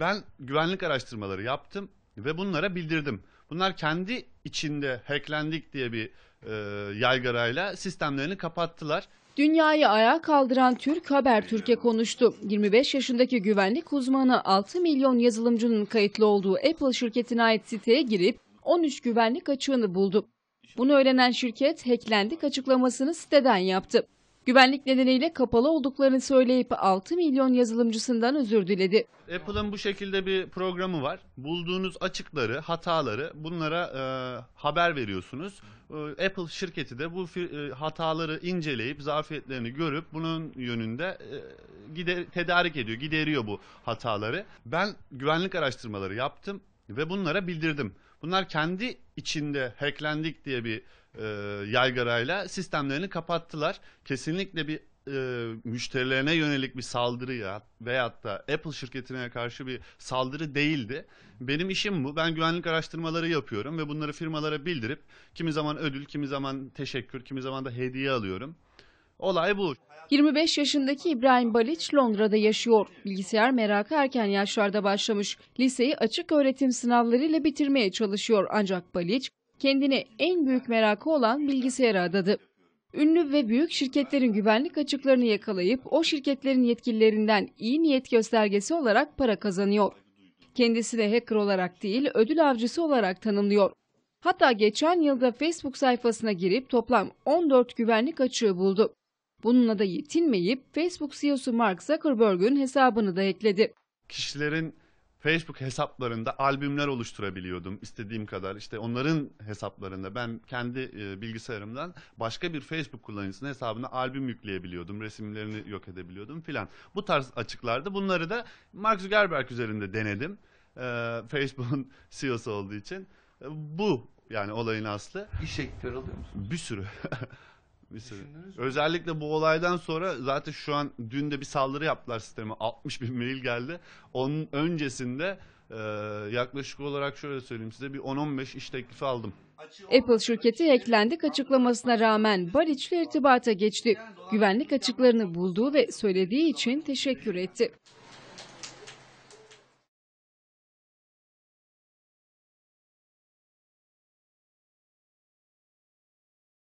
Ben güvenlik araştırmaları yaptım ve bunlara bildirdim. Bunlar kendi içinde hacklendik diye bir yaygarayla sistemlerini kapattılar. Dünyayı ayağa kaldıran Türk Habertürk'e konuştu. 25 yaşındaki güvenlik uzmanı 6 milyon yazılımcının kayıtlı olduğu Apple şirketine ait siteye girip 13 güvenlik açığını buldu. Bunu öğrenen şirket hacklendik açıklamasını siteden yaptı. Güvenlik nedeniyle kapalı olduklarını söyleyip 6 milyon yazılımcısından özür diledi. Apple'ın bu şekilde bir programı var. Bulduğunuz açıkları, hataları bunlara haber veriyorsunuz. Apple şirketi de bu hataları inceleyip zafiyetlerini görüp bunun yönünde tedarik ediyor, gideriyor bu hataları. Ben güvenlik araştırmaları yaptım ve bunlara bildirdim. Bunlar kendi içinde hacklendik diye bir yaygarayla sistemlerini kapattılar. Kesinlikle bir müşterilerine yönelik bir saldırı ya veyahut da Apple şirketine karşı bir saldırı değildi. Benim işim bu. Ben güvenlik araştırmaları yapıyorum ve bunları firmalara bildirip kimi zaman ödül, kimi zaman teşekkür, kimi zaman da hediye alıyorum. Olay bu. 25 yaşındaki İbrahim Baliç Londra'da yaşıyor. Bilgisayar merakı erken yaşlarda başlamış. Liseyi açık öğretim sınavlarıyla bitirmeye çalışıyor. Ancak Baliç kendini en büyük merakı olan bilgisayara adadı. Ünlü ve büyük şirketlerin güvenlik açıklarını yakalayıp o şirketlerin yetkililerinden iyi niyet göstergesi olarak para kazanıyor. Kendisini hacker olarak değil, ödül avcısı olarak tanımlıyor. Hatta geçen yılda Facebook sayfasına girip toplam 14 güvenlik açığı buldu. Bununla da yetinmeyip Facebook CEO'su Mark Zuckerberg'ün hesabını da ekledi. Kişilerin Facebook hesaplarında albümler oluşturabiliyordum istediğim kadar. İşte onların hesaplarında ben kendi bilgisayarımdan başka bir Facebook kullanıcısının hesabına albüm yükleyebiliyordum. Resimlerini yok edebiliyordum filan. Bu tarz açıklardı. Bunları da Mark Zuckerberg üzerinde denedim. Facebook'un CEO'su olduğu için. Bu yani olayın aslı. İş ekleri alıyor musunuz? Bir sürü. Özellikle bu olaydan sonra zaten şu an dün de bir saldırı yaptılar sisteme. 60 bin mail geldi. Onun öncesinde yaklaşık olarak şöyle söyleyeyim size bir 10-15 iş teklifi aldım. Apple şirketi hacklendik açıklamasına rağmen Baliç'le irtibata geçti. Güvenlik açıklarını bulduğu ve söylediği için teşekkür etti.